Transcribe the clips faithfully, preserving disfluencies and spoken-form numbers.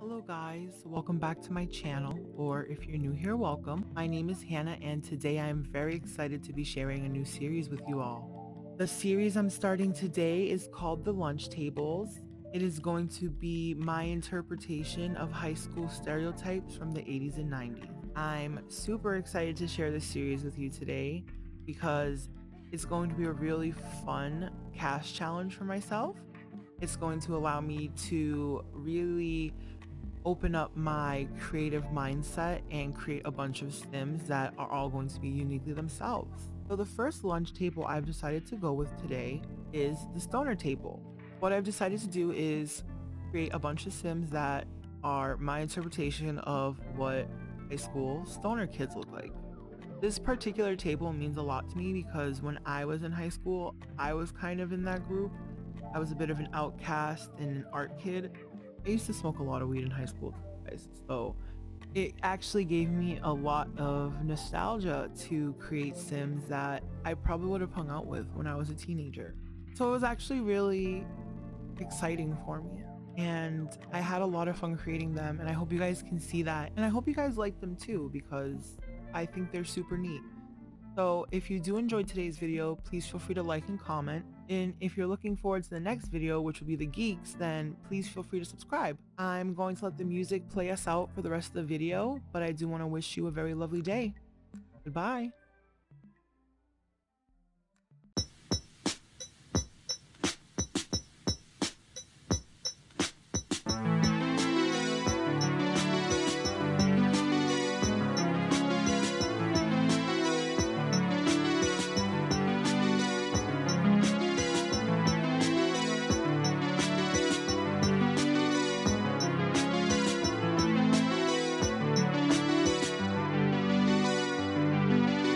Hello guys, welcome back to my channel, or if you're new here, welcome. My name is Hannah and today I am very excited to be sharing a new series with you all. The series I'm starting today is called The Lunch Tables. It is going to be my interpretation of high school stereotypes from the eighties and nineties. I'm super excited to share this series with you today because it's going to be a really fun C A S challenge for myself. It's going to allow me to really open up my creative mindset and create a bunch of stems that are all going to be uniquely themselves. So the first lunch table I've decided to go with today is the stoner table. What I've decided to do is create a bunch of stems that are my interpretation of what high school stoner kids look like. This particular table means a lot to me because when I was in high school, I was kind of in that group. I was a bit of an outcast and an art kid. I used to smoke a lot of weed in high school, guys, so it actually gave me a lot of nostalgia to create Sims that I probably would have hung out with when I was a teenager. So it was actually really exciting for me, and I had a lot of fun creating them, and I hope you guys can see that, and I hope you guys like them too because I think they're super neat. So if you do enjoy today's video, please feel free to like and comment. And if you're looking forward to the next video, which will be the geeks, then please feel free to subscribe. I'm going to let the music play us out for the rest of the video, but I do want to wish you a very lovely day. Goodbye. Thank you.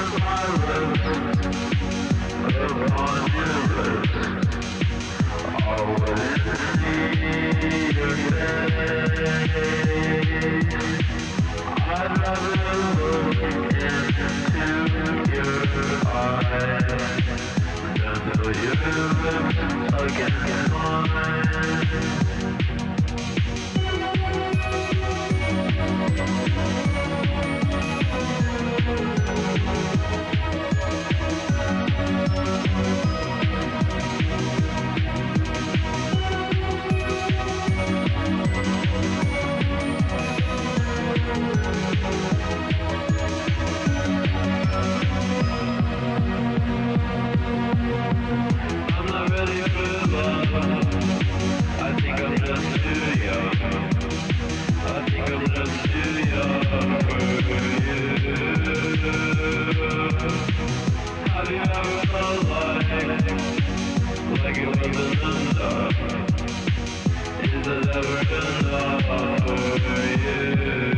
Is it ever enough for you?